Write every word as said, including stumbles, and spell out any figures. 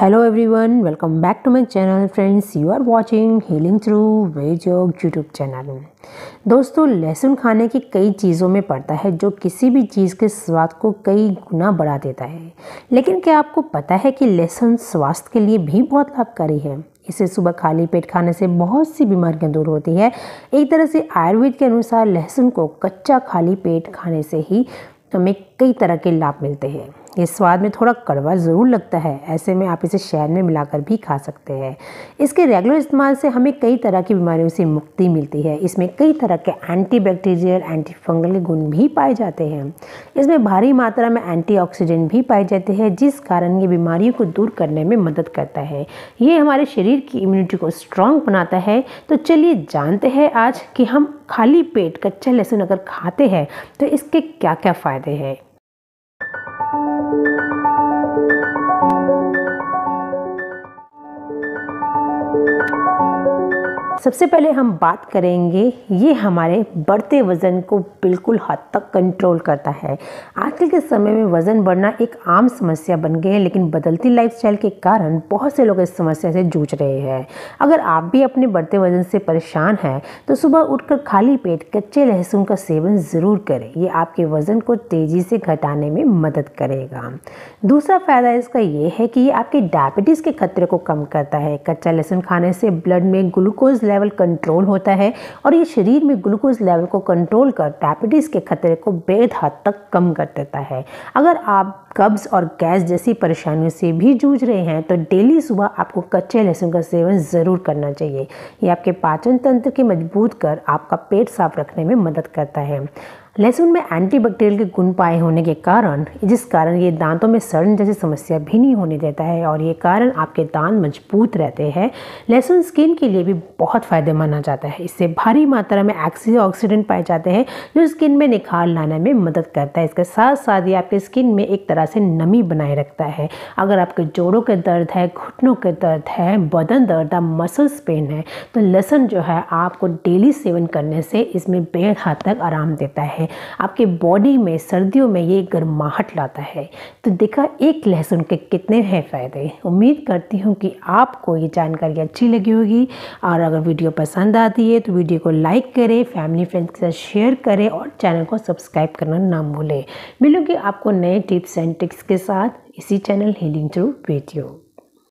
Hello everyone, welcome back to my channel. Friends, you are watching healing through वेजयोग YouTube channel. दोस्तों, लहसुन खाने की कई चीज़ों में पड़ता है जो किसी भी चीज़ के स्वाद को कई गुना बढ़ा देता है। लेकिन क्या आपको पता है कि लहसुन स्वास्थ्य के लिए भी बहुत लाभकारी है? इसे सुबह खाली पेट खाने से बहुत सी बीमारियां दूर होती है। एक तरह से आयुर्वेद के अनुसार लहसुन को कच्चा खाली पेट खाने से ही हमें कई तरह के लाभ मिलते हैं। ये स्वाद में थोड़ा कड़वा ज़रूर लगता है, ऐसे में आप इसे शहद में मिलाकर भी खा सकते हैं। इसके रेगुलर इस्तेमाल से हमें कई तरह की बीमारियों से मुक्ति मिलती है। इसमें कई तरह के एंटी बैक्टीरियल, एंटी फंगल गुण भी पाए जाते हैं। इसमें भारी मात्रा में एंटीऑक्सीडेंट भी पाए जाते हैं, जिस कारण ये बीमारियों को दूर करने में मदद करता है। ये हमारे शरीर की इम्यूनिटी को स्ट्रॉन्ग बनाता है। तो चलिए जानते हैं आज कि हम खाली पेट कच्चा लहसुन अगर खाते हैं तो इसके क्या क्या फ़ायदे हैं। सबसे पहले हम बात करेंगे, ये हमारे बढ़ते वज़न को बिल्कुल हद तक कंट्रोल करता है। आजकल के समय में वज़न बढ़ना एक आम समस्या बन गई है, लेकिन बदलती लाइफस्टाइल के कारण बहुत से लोग इस समस्या से जूझ रहे हैं। अगर आप भी अपने बढ़ते वज़न से परेशान हैं तो सुबह उठकर खाली पेट कच्चे लहसुन का सेवन ज़रूर करें। ये आपके वज़न को तेज़ी से घटाने में मदद करेगा। दूसरा फ़ायदा इसका ये है कि ये आपके डायबिटीज़ के खतरे को कम करता है। कच्चा लहसुन खाने से ब्लड में ग्लूकोज लेवल कंट्रोल होता है और ये शरीर में ग्लूकोज लेवल को कंट्रोल कर डायबिटीज़ के खतरे को बेहद हद तक कम कर देता है। अगर आप कब्ज़ और गैस जैसी परेशानियों से भी जूझ रहे हैं तो डेली सुबह आपको कच्चे लहसुन का सेवन ज़रूर करना चाहिए। ये आपके पाचन तंत्र के मजबूत कर आपका पेट साफ रखने में मदद करता है। लहसुन में एंटीबैक्टीरियल के गुण पाए होने के कारण, जिस कारण ये दांतों में सड़न जैसी समस्या भी नहीं होने देता है और ये कारण आपके दांत मजबूत रहते हैं। लहसुन स्किन के लिए भी बहुत फ़ायदेमंद माना जाता है। इससे भारी मात्रा में एंटीऑक्सीडेंट पाए जाते हैं जो स्किन में निखार लाने में मदद करता है। इसके साथ साथ ये आपके स्किन में एक तरह से नमी बनाए रखता है। अगर आपके जोड़ों के दर्द है, घुटनों के दर्द है, बदन दर्द है, मसल्स पेन है तो लहसुन जो है आपको डेली सेवन करने से इसमें बेहद हद तक आराम देता है। आपके बॉडी में सर्दियों में ये गर्माहट लाता है। तो देखा एक लहसुन के कितने हैं फ़ायदे। उम्मीद करती हूँ कि आपको ये जानकारी अच्छी लगी होगी और अगर वीडियो पसंद आती है तो वीडियो को लाइक करें, फैमिली फ्रेंड्स के साथ शेयर करें और चैनल को सब्सक्राइब करना ना भूलें। मिलूंगी आपको नए टिप्स एंड ट्रिक्स के साथ इसी चैनल हीलिंग थ्रू वेद्योग।